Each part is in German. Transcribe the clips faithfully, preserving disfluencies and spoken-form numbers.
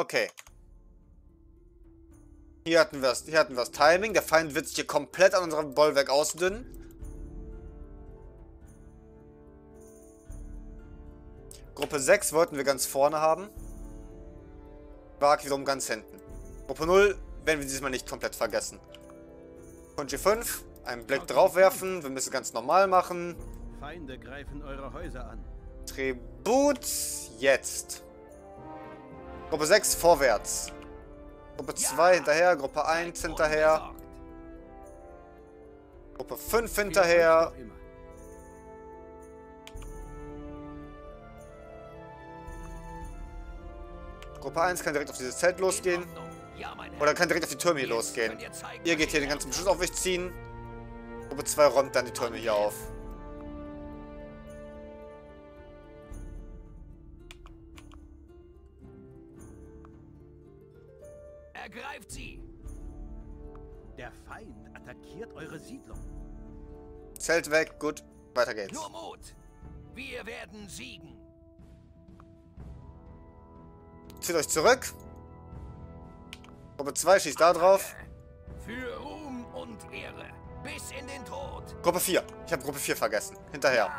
Okay. Hier hatten wir es. Hier hatten wir das Timing. Der Feind wird sich hier komplett an unserem Bollwerk ausdünnen. Gruppe sechs wollten wir ganz vorne haben. Bark wiederum ganz hinten. Gruppe null werden wir diesmal nicht komplett vergessen. Und G fünf. Einen Blick drauf werfen. Wir müssen ganz normal machen. Feinde greifen eure Häuser an. Tribut jetzt. Gruppe sechs vorwärts. Gruppe zwei ja, hinterher. Gruppe eins hinterher. Gruppe fünf hinterher. Gruppe eins kann direkt auf dieses Zelt losgehen. Oder kann direkt auf die Türme hier losgehen. Ihr geht hier den ganzen Beschuss auf euch ziehen. Gruppe zwei räumt dann die Türme hier auf. Ergreift sie! Der Feind attackiert eure Siedlung. Zelt weg, gut, weiter geht's. Nur Mut! Wir werden siegen! Zieht euch zurück. Gruppe zwei schießt da drauf. Für Ruhm und Ehre, bis in den Tod. Gruppe vier. Ich habe Gruppe vier vergessen. Hinterher.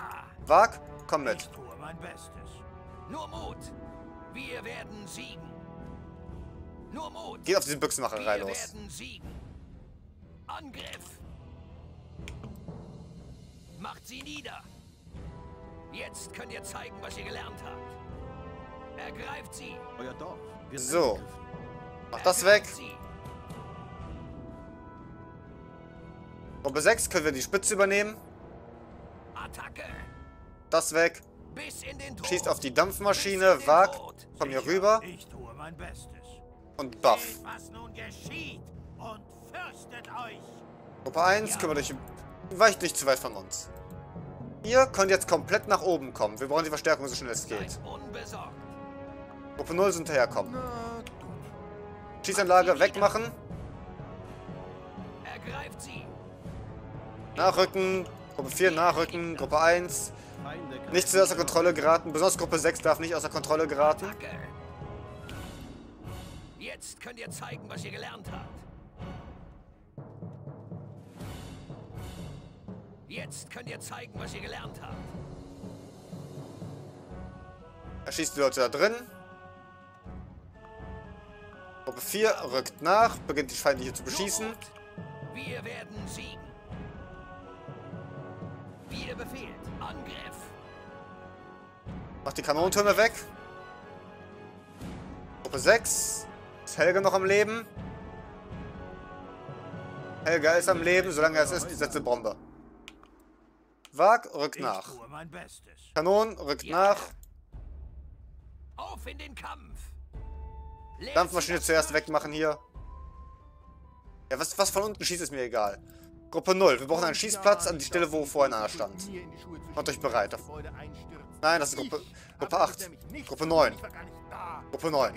Wag, komm mit. Ich tue mein Bestes. Nur Mut! Wir werden siegen! Nur Mut. Geht auf diese Büchsenmacherei los. Angriff. Macht sie nieder. Jetzt könnt ihr zeigen, was ihr gelernt habt. Ergreift sie. Euer Dorf. So. Macht das weg. Gruppe sechs können wir die Spitze übernehmen. Attacke. Das weg. Bis in den Tod. Schießt auf die Dampfmaschine. Wag. Komm hier rüber. Ich tue mein Bestes. Und Buff. Was nun geschieht und fürchtet euch. Gruppe eins, kümmert euch. Weicht nicht zu weit von uns. Ihr könnt jetzt komplett nach oben kommen. Wir brauchen die Verstärkung so schnell es geht. Gruppe null ist hinterherkommen. Schießanlage wegmachen. Ergreift sie. Nachrücken. Gruppe vier nachrücken. Gruppe eins. Nicht zu außer Kontrolle geraten. Besonders Gruppe sechs darf nicht außer Kontrolle geraten. Jetzt könnt ihr zeigen, was ihr gelernt habt. Jetzt könnt ihr zeigen, was ihr gelernt habt. Er schießt die Leute da drin. Gruppe vier rückt nach, beginnt die Feinde hier zu beschießen. Wir werden siegen. Wir befehlt Angriff. Macht die Kanonentürme weg. Gruppe sechs. Ist Helge noch am Leben? Helge ist am Leben, solange es ist, die letzte Bombe. Wag, rückt nach. Kanon, rückt nach. Auf in den Kampf. Dampfmaschine zuerst wegmachen hier. Ja, was, was von unten schießt, ist mir egal. Gruppe null, wir brauchen einen Schießplatz an die Stelle, wo vorhin einer stand. Macht euch bereit. Nein, das ist Gruppe, Gruppe acht. Gruppe neun. Gruppe neun.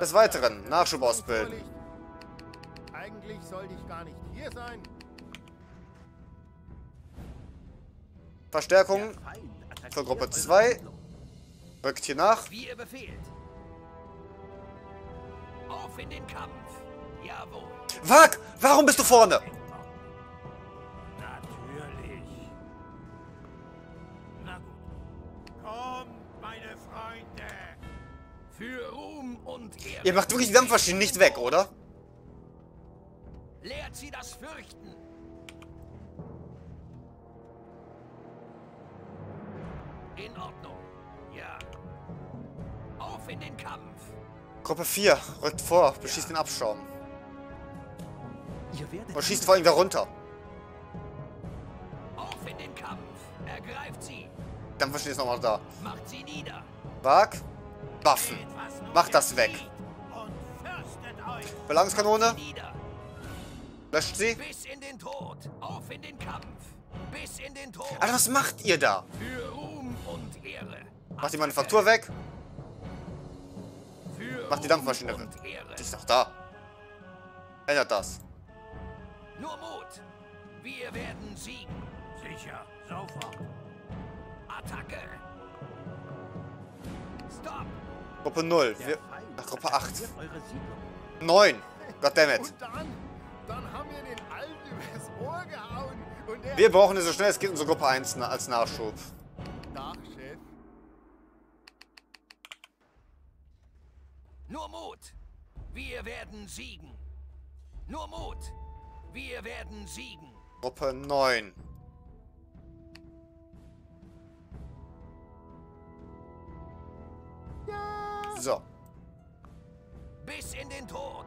Des Weiteren, Nachschub ausbilden. Eigentlich sollte ich gar nicht hier sein. Verstärkung für Gruppe zwei. Rückt hier nach. Wie ihr befehlt. Auf in den Kampf. Jawohl. Wag, warum bist du vorne? Natürlich. Na gut. Kommt, meine Freunde. Für Ruhm und Ehre. Ihr macht wirklich die Dampfmaschine nicht weg, oder? Lehrt sie das Fürchten. In Ordnung. Ja. Auf in den Kampf. Gruppe vier rückt vor, beschießt den Abschaum. Und schießt vor allem da runter. Auf in den Kampf. Ergreift sie. Dann verstehe ich es nochmal da. Macht sie nieder. Wag. Buffen. Macht das weg. Belangskanone. Löscht sie. Bis in den Tod. Auf in den Kampf. Bis in den Tod. Alter, was macht ihr da? Für Ruhm und Ehre. Macht die Manufaktur weg. Mach die Dampfmaschine weg. Die ist doch da. Ändert das. Nur Mut. Wir werden siegen. Sicher. Sofort. Attacke. Stop. Gruppe null. Wir, ach, Gruppe acht. neun. Goddammit. Und dann, dann haben wir den Alten übers Ohr gehauen. Und der wir brauchen es so schnell, es geht unsere Gruppe eins als Nachschub. Nachschub. Nur Mut. Wir werden siegen. Nur Mut. Wir werden siegen. Gruppe neun. So. Bis in den Tod.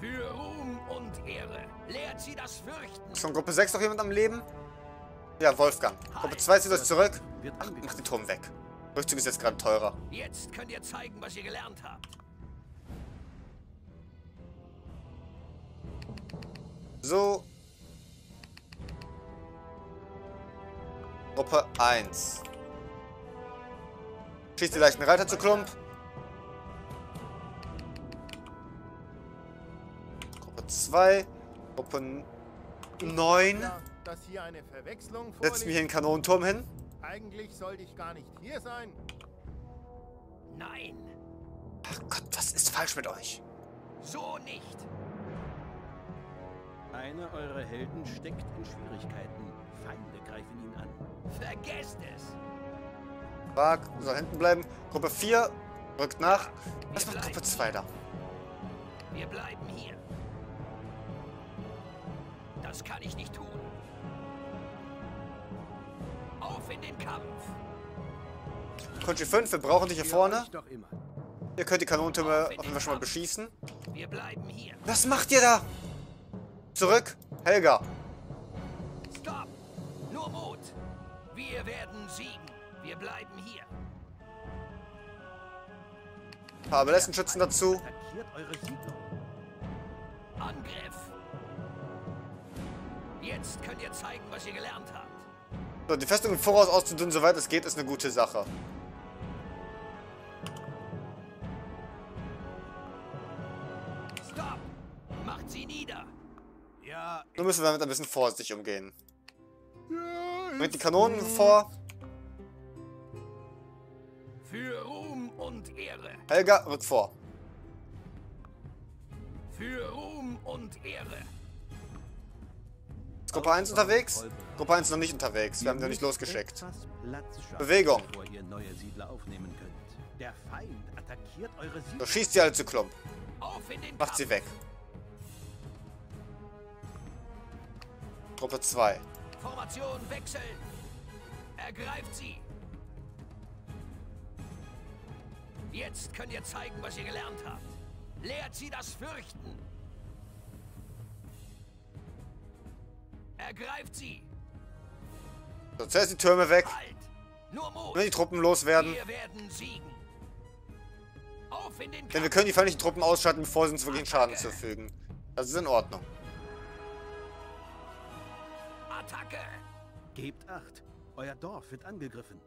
Für Ruhm und Ehre. Lehrt sie das Fürchten. Ist von Gruppe sechs noch jemand am Leben? Ja, Wolfgang. Gruppe zwei zieht euch zurück. Ach, mach den Turm weg. Rückzug ist jetzt gerade teurer. Jetzt könnt ihr zeigen, was ihr gelernt habt. So. Gruppe eins. Schießt die leichten Reiter zu Klump. Gruppe zwei. Gruppe neun. Setzt mir hier einen Kanonenturm hin. Eigentlich sollte ich gar nicht hier sein. Nein. Ach Gott, was ist falsch mit euch? So nicht. Einer eurer Helden steckt in Schwierigkeiten. Feinde greifen ihn an. Vergesst es. Wag, soll hinten bleiben. Gruppe vier rückt nach. Was macht Gruppe zwei da? Wir bleiben hier. Das kann ich nicht tun. Auf in den Kampf. Country fünf, wir brauchen dich hier vorne. Ihr könnt die Kanonentürme auf jeden Fall schon mal beschießen. Wir bleiben hier. Was macht ihr da? Zurück, Helga. Stopp. Nur Mut. Wir werden siegen. Wir bleiben hier. Ein paar Belästenschützen dazu. Angriff. Jetzt könnt ihr zeigen, was ihr gelernt habt. So, die Festung im Voraus auszudünnen, soweit es geht, ist eine gute Sache. Stopp. Macht sie nieder. Ja, nur müssen wir damit ein bisschen vorsichtig umgehen. Ja, bringt die Kanonen vor. Für Ruhm und Ehre. Helga, rück vor. Für Ruhm und Ehre. Ist Gruppe eins unterwegs? Gruppe eins noch nicht unterwegs. Wir haben sie nicht losgeschickt. Bewegung. So, schießt sie alle zu Klump. Macht sie weg. Gruppe zwei. Formation wechseln. Ergreift sie. Jetzt könnt ihr zeigen, was ihr gelernt habt. Lehrt sie das Fürchten. Ergreift sie. So, zuerst die Türme weg. Halt. Nur Mut. Wenn die Truppen loswerden. Wir werden siegen. Auf in den Kampf. Denn wir können die feindlichen Truppen ausschalten, bevor sie uns wirklich Schaden zufügen. Das ist in Ordnung. Attacke. Gebt acht. Euer Dorf wird angegriffen.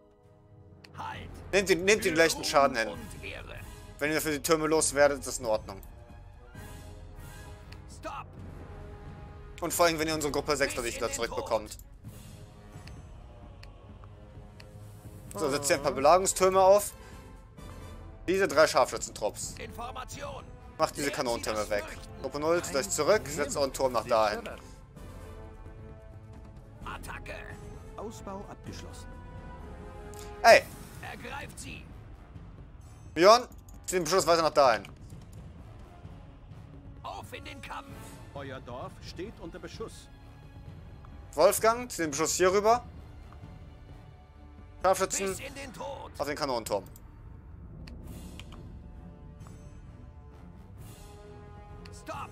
Halt. Nehmt den, nehmt den leichten Schaden hin. Wenn ihr für die Türme loswerdet, ist das in Ordnung. Stop. Und vor allem, wenn ihr unsere Gruppe sechs dadurch wieder zurückbekommt. So, setzt ihr ein paar Belagungstürme auf. Diese drei Scharfschützentrupps. Macht diese Kanonentürme weg. Gruppe null, gleich zurück. Setzt euren Turm nach dahin. Attacke. Ausbau abgeschlossen. Ey! Ergreift sie! Björn, zieh den Beschuss weiter nach dahin. Auf in den Kampf! Euer Dorf steht unter Beschuss. Wolfgang, zieh den Beschuss hier rüber. Scharfschützen auf den Kanonenturm. Stop!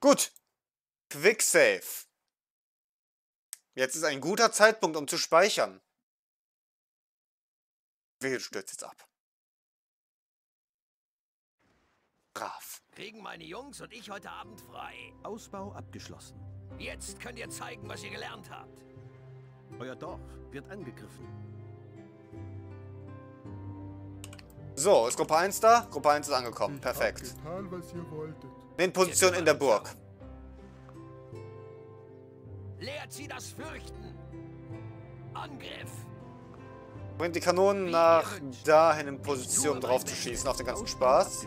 Gut! Quicksave. Jetzt ist ein guter Zeitpunkt, um zu speichern. Wir stürzt jetzt ab. Brav. Kriegen meine Jungs und ich heute Abend frei. Ausbau abgeschlossen. Jetzt könnt ihr zeigen, was ihr gelernt habt. Euer Dorf wird angegriffen. So, ist Gruppe eins da? Gruppe eins ist angekommen. Perfekt. Nehmt Position in der Burg. Lehrt sie das Fürchten. Angriff! Bringt die Kanonen nach dahin in Position, um drauf zu schießen, auf den ganzen Spaß.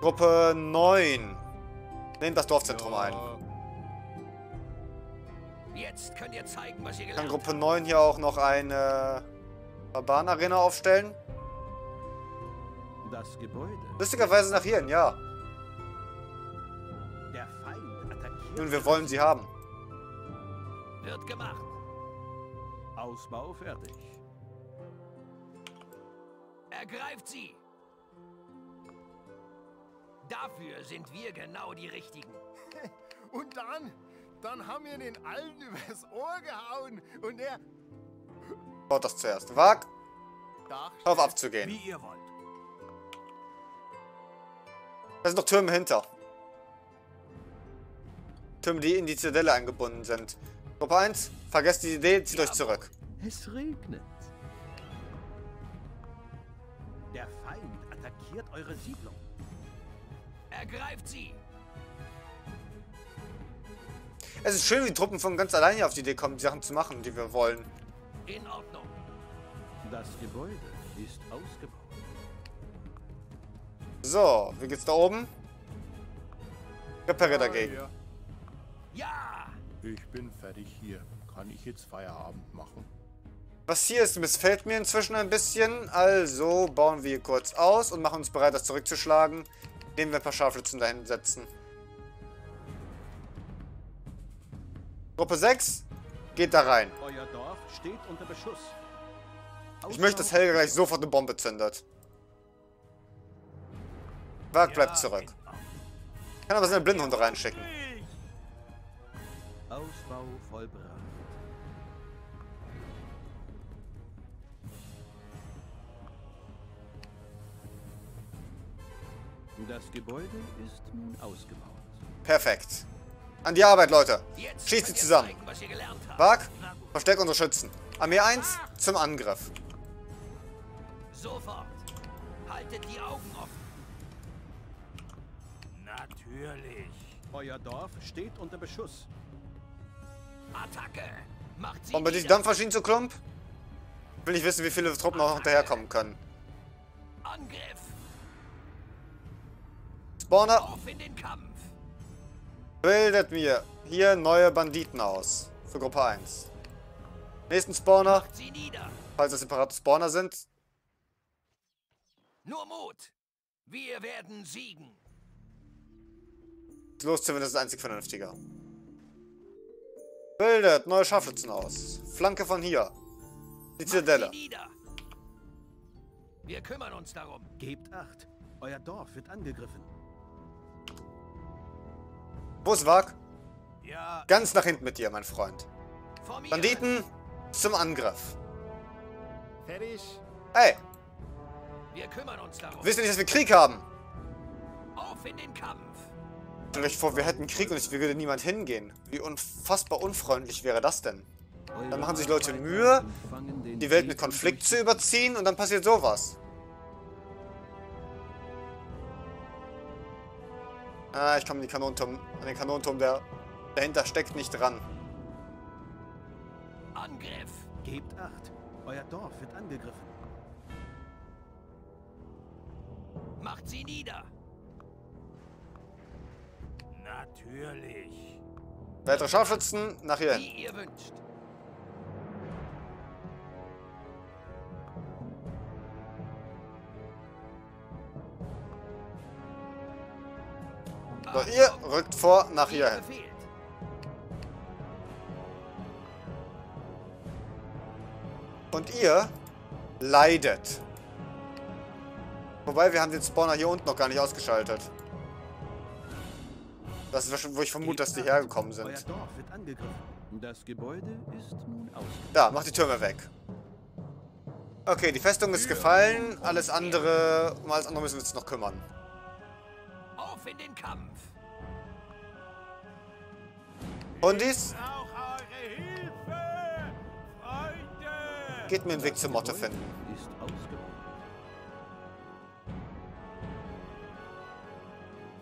Gruppe neun. Nehmt das Dorfzentrum ein. Jetzt könnt ihr zeigen, was ihr gelernt habt. Kann Gruppe neun hier auch noch eine Barbarenarena aufstellen? Das Gebäude. Lustigerweise nach hier, ja. Der Feind attackiert. Nun, wir wollen sie haben. Wird gemacht. Ausbau fertig. Ergreift sie! Dafür sind wir genau die Richtigen. Und dann, dann haben wir den Alten übers Ohr gehauen und er... Baut das zuerst. Wagt, darauf abzugehen. Wie ihr wollt. Da sind noch Türme hinter. Türme, die in die Zitadelle eingebunden sind. Gruppe eins, vergesst die Idee, zieht ja, euch zurück. Es regnet. Der Feind attackiert eure Siedlung. Ergreift sie! Es ist schön, wie Truppen von ganz allein hier auf die Idee kommen, die Sachen zu machen, die wir wollen. In Ordnung. Das Gebäude ist ausgebaut. So, wie geht's da oben? Reparier dagegen. Ja! Ja. Ich bin fertig hier. Kann ich jetzt Feierabend machen? Was hier ist, missfällt mir inzwischen ein bisschen. Also bauen wir hier kurz aus und machen uns bereit, das zurückzuschlagen, indem wir ein paar Scharfschützen dahin setzen. Gruppe sechs geht da rein. Euer Dorf steht unter Beschuss. Ich möchte, dass Helga gleich sofort eine Bombe zündet. Wag bleibt zurück. Ich kann aber seine Blindhunde reinschicken. Ausbau vollbracht. Das Gebäude ist nun ausgebaut. Perfekt. An die Arbeit, Leute. Schießt sie zusammen. Wag, versteck unsere Schützen. Armee eins zum Angriff. Sofort. Haltet die Augen offen. Natürlich. Euer Dorf steht unter Beschuss. Attacke! Macht sie! Wollen wir dich Dampfmaschinen zu Klump? Will nicht wissen, wie viele Truppen noch hinterherkommen können. Angriff! Spawner! Auf in den Kampf! Bildet mir hier neue Banditen aus. Für Gruppe eins. Nächsten Spawner. Sie nieder. Falls das separate Spawner sind. Nur Mut! Wir werden siegen! Losziehen, das ist einzig vernünftiger. Bildet neue Scharfschützen aus. Flanke von hier. Die Zitadelle. Wir kümmern uns darum. Gebt acht. Euer Dorf wird angegriffen. Wo ist Wag? Ja. Ganz nach hinten mit dir, mein Freund. Banditen zum Angriff. Fertig. Hey. Wir kümmern uns darum. Wisst ihr nicht, dass wir Krieg haben? Auf in den Kampf. Vielleicht vor, wir hätten Krieg und es würde niemand hingehen. Wie unfassbar unfreundlich wäre das denn? Dann machen sich Leute Mühe, die Welt mit Konflikt zu überziehen und dann passiert sowas. Ah, ich komme an den Kanonenturm, an den Kanonenturm, der dahinter steckt, nicht ran. Angriff! Gebt acht, euer Dorf wird angegriffen. Macht sie nieder! Natürlich. Weitere Scharfschützen nach hier hin. Wie ihr wünscht. So, ihr rückt vor nach hier hin. Und ihr leidet. Wobei, wir haben den Spawner hier unten noch gar nicht ausgeschaltet. Das ist, wo ich vermute, dass die hergekommen sind. Euer Dorf wird angegriffen. Das Gebäude ist nun aus. Da, mach die Türme weg. Okay, die Festung ist gefallen. Alles andere, um alles andere müssen wir uns noch kümmern. Auf in den Kampf. Hundis? Geht mir den Weg zur Motte finden.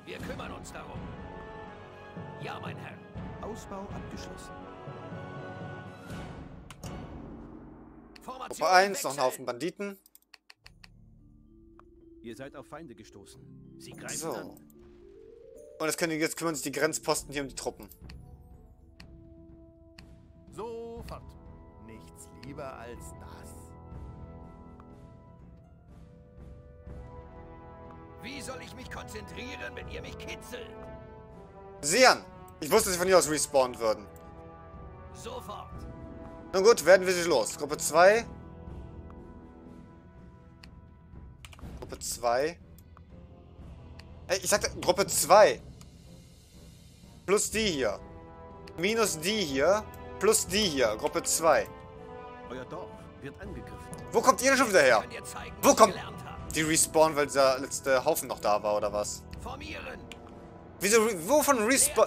Wir kümmern uns darum. Ja, mein Herr. Ausbau abgeschlossen. Gruppe eins, noch ein Haufen Banditen. Ihr seid auf Feinde gestoßen. Sie greifen so an. Und jetzt, können, jetzt kümmern sich die Grenzposten hier um die Truppen. Sofort. Nichts lieber als das. Wie soll ich mich konzentrieren, wenn ihr mich kitzelt? Sieh an! Ich wusste, dass sie von hier aus respawnen würden. Sofort! Nun gut, werden wir sie los. Gruppe zwei. Gruppe zwei. Ey, ich sagte Gruppe zwei. Plus die hier. Minus die hier. Plus die hier. Gruppe zwei. Euer Dorf wird angegriffen. Wo kommt ihr denn schon wieder her? Wo kommt die respawnen, weil dieser letzte Haufen noch da war, oder was? Formieren. Wieso? Wovon respawn?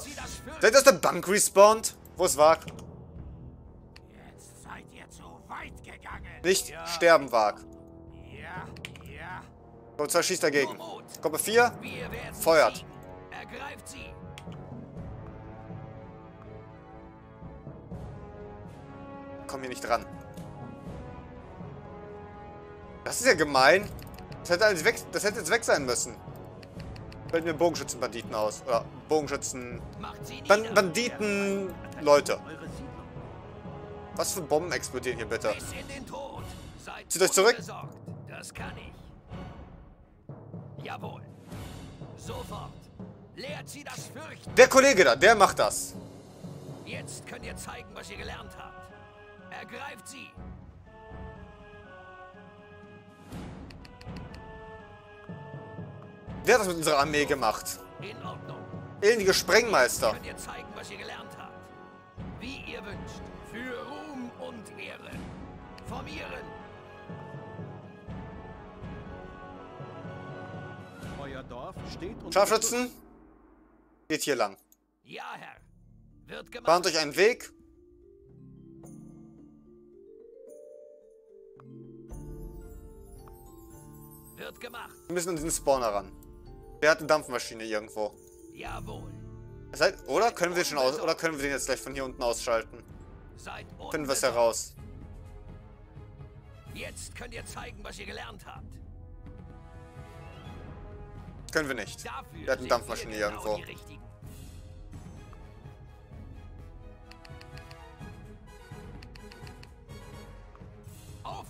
Seid ihr aus der Bank respawnt? Wo es war? Jetzt seid ihr zu weit gegangen. Nicht ja. Sterben, Wag. Ja, ja. Gruppe zwei schießt dagegen. Gruppe vier feuert. Sie. Ergreift sie. Komm hier nicht dran. Das ist ja gemein. Das hätte, alles weg, das hätte jetzt weg sein müssen. Fällt mir Bogenschützenbanditen aus. Oder Bogenschützen... Ban Banditen... Leute. Was für Bomben explodieren hier bitte? Zieht euch zurück. Das kann ich. Jawohl. Sofort. Lehrt sie das Fürchten. Der Kollege da, der macht das. Jetzt könnt ihr zeigen, was ihr gelernt habt. Ergreift sie. Wer hat das mit unserer Armee gemacht? In Ordnung. Elendige Sprengmeister. Könnt ihr zeigen, was ihr gelernt habt. Wie ihr wünscht. Für Ruhm und Ehre. Formieren. Euer Dorf steht unter Scharfschützen. Geht hier lang. Ja, Herr. Wird gemacht. Bahnt euch einen Weg. Wird gemacht. Wir müssen an diesen Spawner ran. Der hat eine Dampfmaschine irgendwo. Jawohl. Das heißt, oder können wir schon aus, oder können wir den jetzt gleich von hier unten ausschalten? Finden wir es heraus. Jetzt könnt ihr zeigen, was ihr gelernt habt. Können wir nicht. Der hat eine Dampfmaschine irgendwo.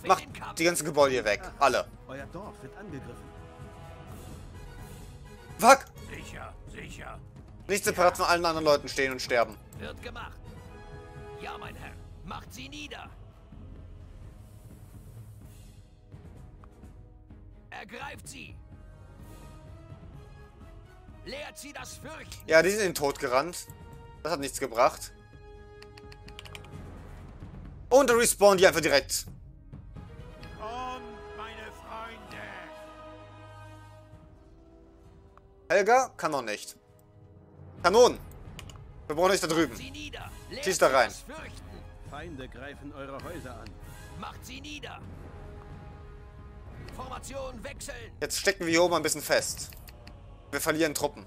Macht die ganzen Gebäude hier weg. Alle. Euer Dorf wird angegriffen. Fuck! Sicher, sicher. Nicht separat von allen anderen Leuten stehen und sterben. Wird gemacht. Ja, mein Herr. Macht sie nieder. Ergreift sie. Lehrt sie das Fürchten. Ja, die sind in den Tod gerannt. Das hat nichts gebracht. Und respawnen die einfach direkt. Helga? Kann noch nicht. Kanonen! Wir brauchen euch da drüben. Schießt da rein. Feinde greifen eure Häuser an. Macht sie nieder. Formation wechseln. Jetzt stecken wir hier oben ein bisschen fest. Wir verlieren Truppen.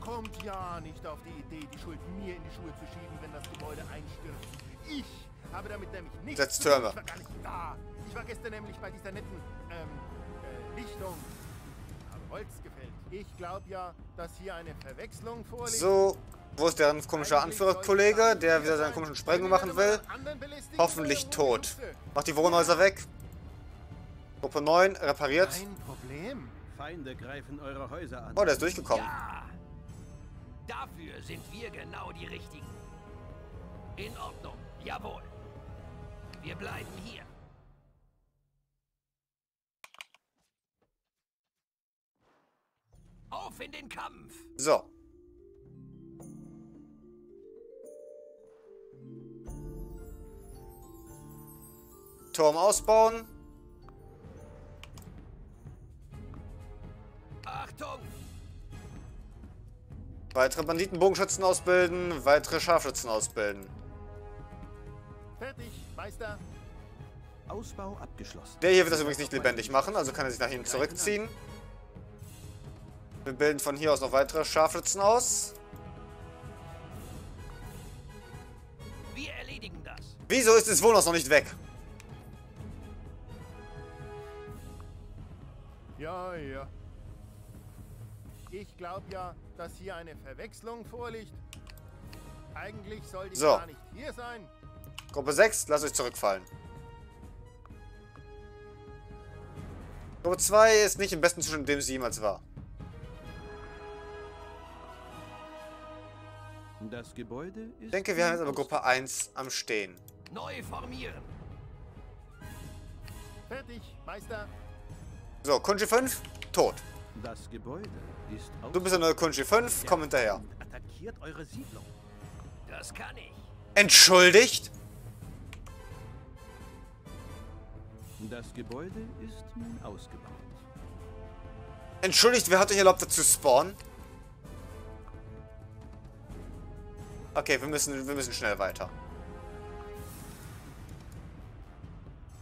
Kommt ja nicht auf die Idee, die Schuld mir in die Schuhe zu schieben, wenn das Gebäude einstürzt. Ich habe damit nämlich nichts. Setzt Türme. Ich war gar nicht da. Ich war gestern nämlich bei dieser netten ähm, äh, Lichtung. Habe Holz gefällt. Ich glaube ja, dass hier eine Verwechslung vorliegt. So, wo ist deren komischer Anführerkollege, der wieder seinen komischen Sprengung machen will? Hoffentlich tot. Macht die Wohnhäuser weg. Gruppe neun, repariert. Kein Problem. Feinde greifen eure Häuser an. Oh, der ist durchgekommen. Ja. Dafür sind wir genau die Richtigen. In Ordnung. Jawohl. Wir bleiben hier. Auf in den Kampf! So. Turm ausbauen. Achtung! Weitere Banditenbogenschützen ausbilden, weitere Scharfschützen ausbilden. Fertig, Meister. Ausbau abgeschlossen. Der hier wird das übrigens nicht lebendig machen, also kann er sich nach hinten zurückziehen. Wir bilden von hier aus noch weitere Scharfschützen aus. Wieso ist das Wohnhaus noch nicht weg? Ja, ja. Ich glaube ja, dass hier eine Verwechslung vorliegt. Eigentlich soll die so. gar nicht hier sein. Gruppe sechs, lasst euch zurückfallen. Gruppe zwei ist nicht im besten Zustand, in dem sie jemals war. Das Gebäude ist ich denke, wir haben jetzt aber Gruppe eins am Stehen. Neu formieren. Fertig, Meister. So, Kunji fünf, tot. Das Gebäude ist du bist der neue Kunji fünf, komm hinterher. Attackiert eure Siedlung. Das kann ich. Entschuldigt? Das Gebäude ist nun ausgebaut. Entschuldigt, wer hat euch erlaubt, dazu spawnen? Okay, wir müssen, wir müssen schnell weiter.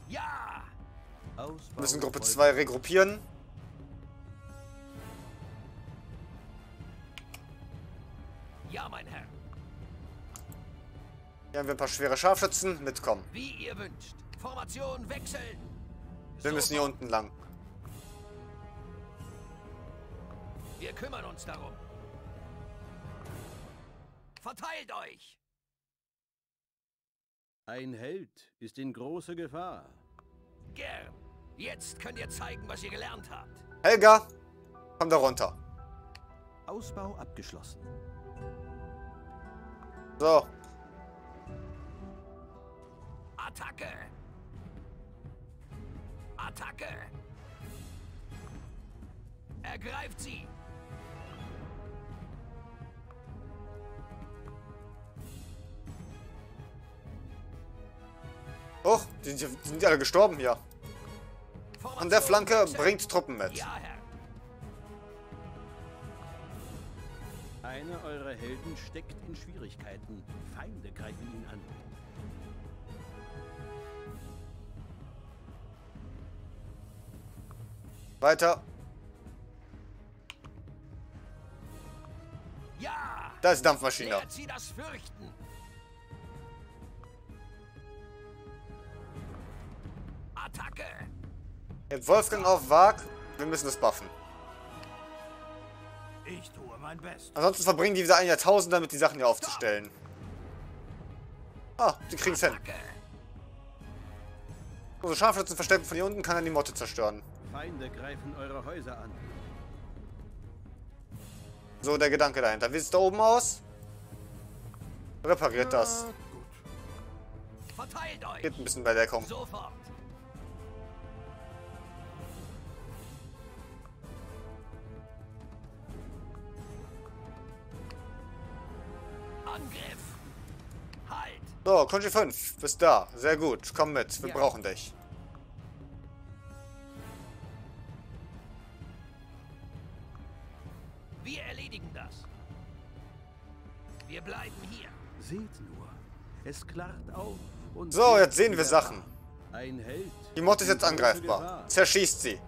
Ja! Wir müssen Gruppe zwei regruppieren. Ja, mein Herr. Hier haben wir ein paar schwere Scharfschützen. Mitkommen. Wie ihr wünscht. Formation wechseln. Wir müssen hier unten lang. Wir kümmern uns darum. Verteilt euch! Ein Held ist in großer Gefahr. Gern. Jetzt könnt ihr zeigen, was ihr gelernt habt. Helga, komm da runter. Ausbau abgeschlossen. So. Attacke! Attacke! Ergreift sie! Och, die, die sind alle gestorben hier. An der Flanke bringt Truppen mit. Ja, Herr. Einer eurer Helden steckt in Schwierigkeiten. Feinde greifen ihn an. Weiter. Ja! Da ist die Dampfmaschine. Lehrt sie das Fürchten. Attacke! Hebt Wolfgang auf Wag, wir müssen das buffen. Ich tue mein Bestes. Ansonsten verbringen die wieder ein Jahrtausend damit, die Sachen hier aufzustellen. Ah, die kriegen's hin. Unsere Scharfschützen verstecken von hier unten, kann er die Motte zerstören. Feinde greifen eure Häuser an. So, der Gedanke dahinter. Wie sieht's da oben aus? Repariert das. Verteilt euch. Geht ein bisschen bei Deckung. Sofort. Angriff. Halt. So, Kunji fünf, bist da. Sehr gut. Komm mit, wir ja. brauchen dich. Wir erledigen das. Wir bleiben hier. Seht nur, es klart auf. Und so, jetzt sehen wir Sachen. Ein Held. Die Motte ist jetzt angreifbar. Zerschießt sie.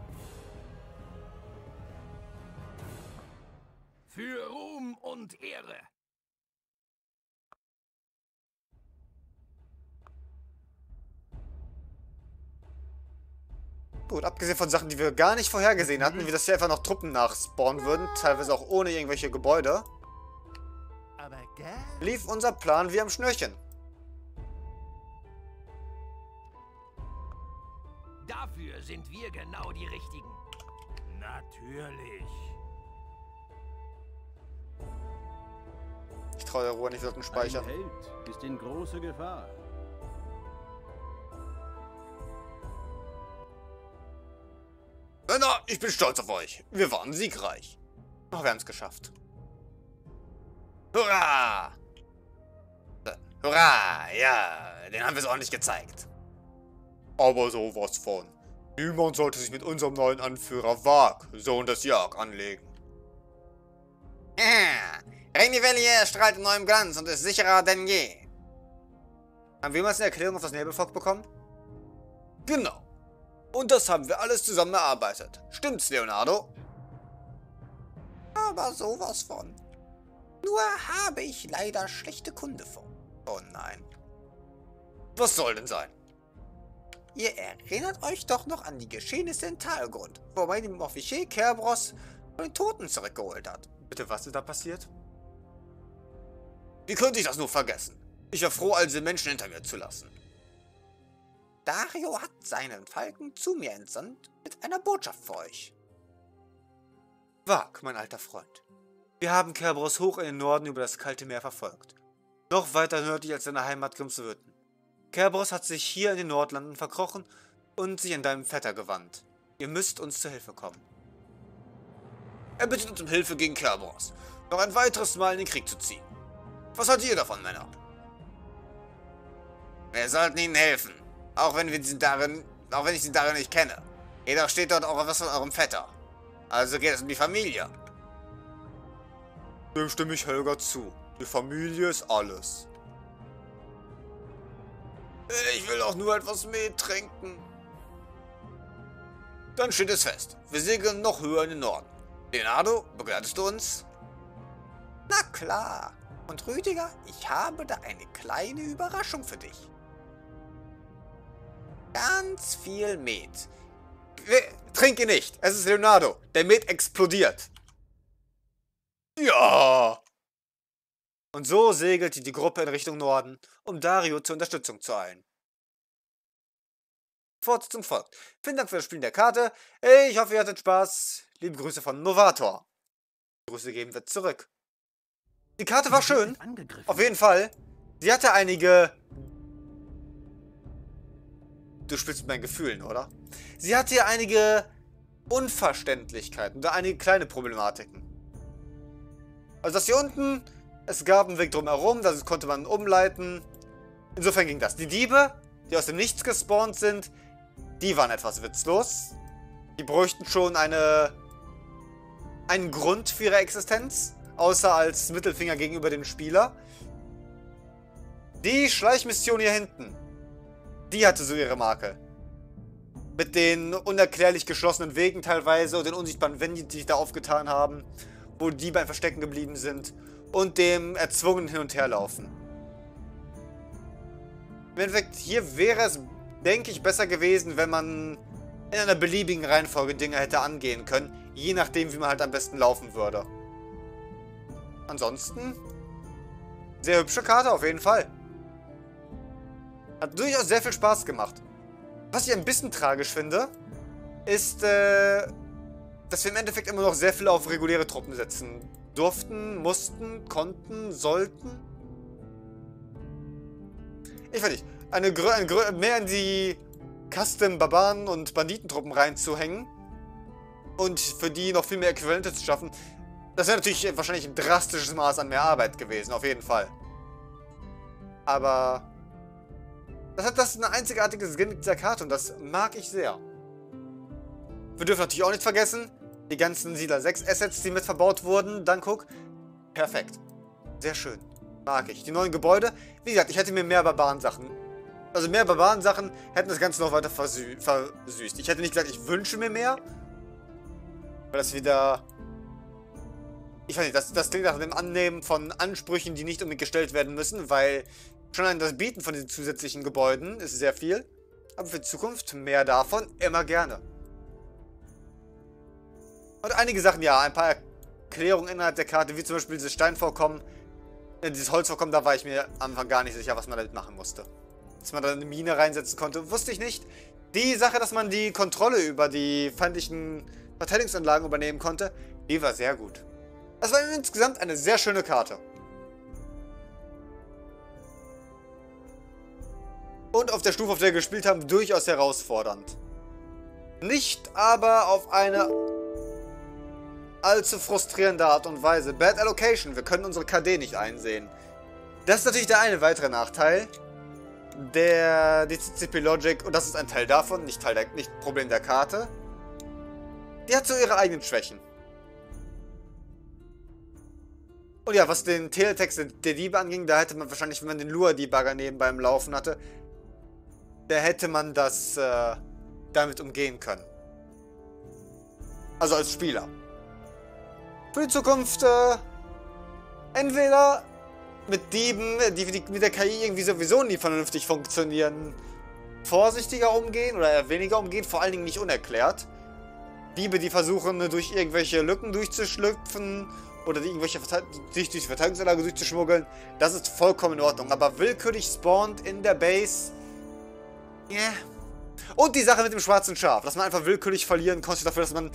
Für Ruhm und Ehre. Gut, abgesehen von Sachen, die wir gar nicht vorhergesehen hatten, wie dass hier einfach noch Truppen nachspawnen würden, teilweise auch ohne irgendwelche Gebäude, lief unser Plan wie am Schnürchen. Dafür sind wir genau die Richtigen. Natürlich. Ich traue der Ruhe nicht, wir sollten speichern. Ein Held ist in großer Gefahr. Männer, ich bin stolz auf euch. Wir waren siegreich. Ach, wir haben es geschafft. Hurra! Hurra! Ja, den haben wir es ordentlich gezeigt. Aber sowas von. Niemand sollte sich mit unserem neuen Anführer Wag, Sohn des Jörg, anlegen. Ja, Renivellier strahlt in neuem Glanz und ist sicherer denn je. Haben wir jemals eine Erklärung auf das Nebelvolk bekommen? Genau. Und das haben wir alles zusammen erarbeitet. Stimmt's, Leonardo? Aber sowas von. Nur habe ich leider schlechte Kunde vor. Oh nein. Was soll denn sein? Ihr erinnert euch doch noch an die Geschehnisse in Talgrund, wo man den Officier Kerberos von den Toten zurückgeholt hat. Bitte, was ist da passiert? Wie könnte ich das nur vergessen? Ich war froh, all diese Menschen hinter mir zu lassen. Dario hat seinen Falken zu mir entsandt mit einer Botschaft für euch. Wag, mein alter Freund. Wir haben Kerberos hoch in den Norden über das kalte Meer verfolgt. Noch weiter nördlich als seine Heimat Grimsvötn. Kerberos hat sich hier in den Nordlanden verkrochen und sich an deinen Vetter gewandt. Ihr müsst uns zu Hilfe kommen. Er bittet uns um Hilfe gegen Kerberos, noch ein weiteres Mal in den Krieg zu ziehen. Was haltet ihr davon, Männer? Wir sollten ihnen helfen, auch wenn, wir sie darin, auch wenn ich sie darin nicht kenne. Jedoch steht dort auch was von eurem Vetter. Also geht es um die Familie. Dem stimme ich Helga zu. Die Familie ist alles. Ich will auch nur etwas Mehl trinken. Dann steht es fest. Wir segeln noch höher in den Norden. Leonardo, begleitest du uns? Na klar. Und Rüdiger, ich habe da eine kleine Überraschung für dich. Ganz viel Met. Trinke nicht. Es ist Leonardo. Der Met explodiert. Ja. Und so segelte die Gruppe in Richtung Norden, um Dario zur Unterstützung zu eilen. Fortsetzung folgt. Vielen Dank für das Spielen der Karte. Ich hoffe, ihr hattet Spaß. Liebe Grüße von Novator. Die Grüße geben wir zurück. Die Karte war schön. Auf jeden Fall. Sie hatte einige... Du spielst mit meinen Gefühlen, oder? Sie hatte ja einige Unverständlichkeiten oder einige kleine Problematiken. Also das hier unten... Es gab einen Weg drumherum, das konnte man umleiten. Insofern ging das. Die Diebe, die aus dem Nichts gespawnt sind, die waren etwas witzlos. Die bräuchten schon eine, einen Grund für ihre Existenz, außer als Mittelfinger gegenüber dem Spieler. Die Schleichmission hier hinten, die hatte so ihre Marke. Mit den unerklärlich geschlossenen Wegen teilweise und den unsichtbaren Wänden, die sich da aufgetan haben, wo die Diebe einfach stecken geblieben sind. Und dem erzwungenen Hin- und Herlaufen. Im Endeffekt, hier wäre es, denke ich, besser gewesen, wenn man in einer beliebigen Reihenfolge Dinge hätte angehen können. Je nachdem, wie man halt am besten laufen würde. Ansonsten, sehr hübsche Karte auf jeden Fall. Hat durchaus sehr viel Spaß gemacht. Was ich ein bisschen tragisch finde, ist, äh, dass wir im Endeffekt immer noch sehr viel auf reguläre Truppen setzen. Durften, mussten, konnten, sollten. Ich weiß nicht. Eine Gr- Gr- mehr in die Custom-Barbaren- und Banditentruppen reinzuhängen. Und für die noch viel mehr Äquivalente zu schaffen. Das wäre natürlich wahrscheinlich ein drastisches Maß an mehr Arbeit gewesen, auf jeden Fall. Aber... Das hat das ein einzigartiges Gimmick dieser Karte und das mag ich sehr. Wir dürfen natürlich auch nicht vergessen... Die ganzen Siedler sechs Assets, die mit verbaut wurden, dann guck. Perfekt. Sehr schön. Mag ich. Die neuen Gebäude. Wie gesagt, ich hätte mir mehr Barbaren-Sachen. Also mehr Barbaren-Sachen hätten das Ganze noch weiter versü versüßt. Ich hätte nicht gesagt, ich wünsche mir mehr. Weil das wieder... Ich weiß nicht, das, das klingt nach dem Annehmen von Ansprüchen, die nicht unbedingt gestellt werden müssen, weil schon allein das Bieten von diesen zusätzlichen Gebäuden ist sehr viel. Aber für die Zukunft mehr davon immer gerne. Und einige Sachen, ja, ein paar Erklärungen innerhalb der Karte, wie zum Beispiel dieses Steinvorkommen, äh, dieses Holzvorkommen, da war ich mir am Anfang gar nicht sicher, was man damit machen musste. Dass man da eine Mine reinsetzen konnte, wusste ich nicht. Die Sache, dass man die Kontrolle über die feindlichen Verteidigungsanlagen übernehmen konnte, die war sehr gut. Das war insgesamt eine sehr schöne Karte. Und auf der Stufe, auf der wir gespielt haben, durchaus herausfordernd. Nicht aber auf eine... allzu frustrierende Art und Weise. Bad Allocation. Wir können unsere K D nicht einsehen. Das ist natürlich der eine weitere Nachteil. Der, die C C P-Logic, und das ist ein Teil davon, nicht Teil der, nicht Problem der Karte. Die hat so ihre eigenen Schwächen. Und ja, was den Teletext der Diebe anging, da hätte man wahrscheinlich, wenn man den Lure-Debugger nebenbei im Laufen hatte, da hätte man das äh, damit umgehen können. Also als Spieler. Für die Zukunft, äh, entweder mit Dieben, die, die mit der K I irgendwie sowieso nie vernünftig funktionieren, vorsichtiger umgehen oder eher weniger umgehen, vor allen Dingen nicht unerklärt. Diebe, die versuchen, durch irgendwelche Lücken durchzuschlüpfen oder die irgendwelche sich durch die Verteidigungsanlage durchzuschmuggeln, das ist vollkommen in Ordnung. Aber willkürlich spawnt in der Base... Yeah. Und die Sache mit dem schwarzen Schaf, dass man einfach willkürlich verlieren konnte dafür, dass man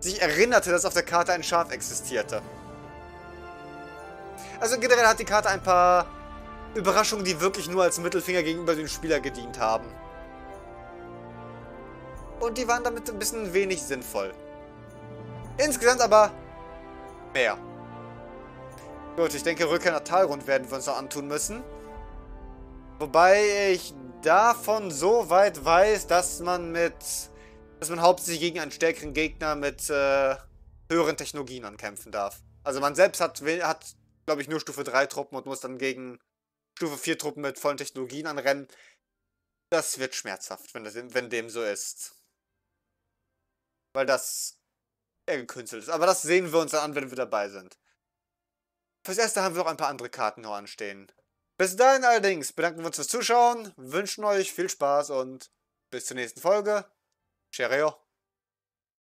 sich erinnerte, dass auf der Karte ein Schaf existierte. Also generell hat die Karte ein paar Überraschungen, die wirklich nur als Mittelfinger gegenüber dem Spieler gedient haben. Und die waren damit ein bisschen wenig sinnvoll. Insgesamt aber mehr. Gut, ich denke, Rückkehr nach Talgrund werden wir uns noch antun müssen. Wobei ich davon so weit weiß, dass man mit... dass man hauptsächlich gegen einen stärkeren Gegner mit äh, höheren Technologien ankämpfen darf. Also man selbst hat, hat glaube ich, nur Stufe drei Truppen und muss dann gegen Stufe vier Truppen mit vollen Technologien anrennen. Das wird schmerzhaft, wenn, das, wenn dem so ist. Weil das eher gekünstelt ist. Aber das sehen wir uns dann an, wenn wir dabei sind. Fürs Erste haben wir noch ein paar andere Karten noch anstehen. Bis dahin allerdings bedanken wir uns fürs Zuschauen, wünschen euch viel Spaß und bis zur nächsten Folge. Cheerio!